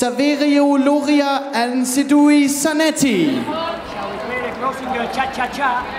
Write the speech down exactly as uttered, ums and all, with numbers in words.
Saverio Loria and Zeudi Zanetti. Shall we play the cross and go cha-cha-cha?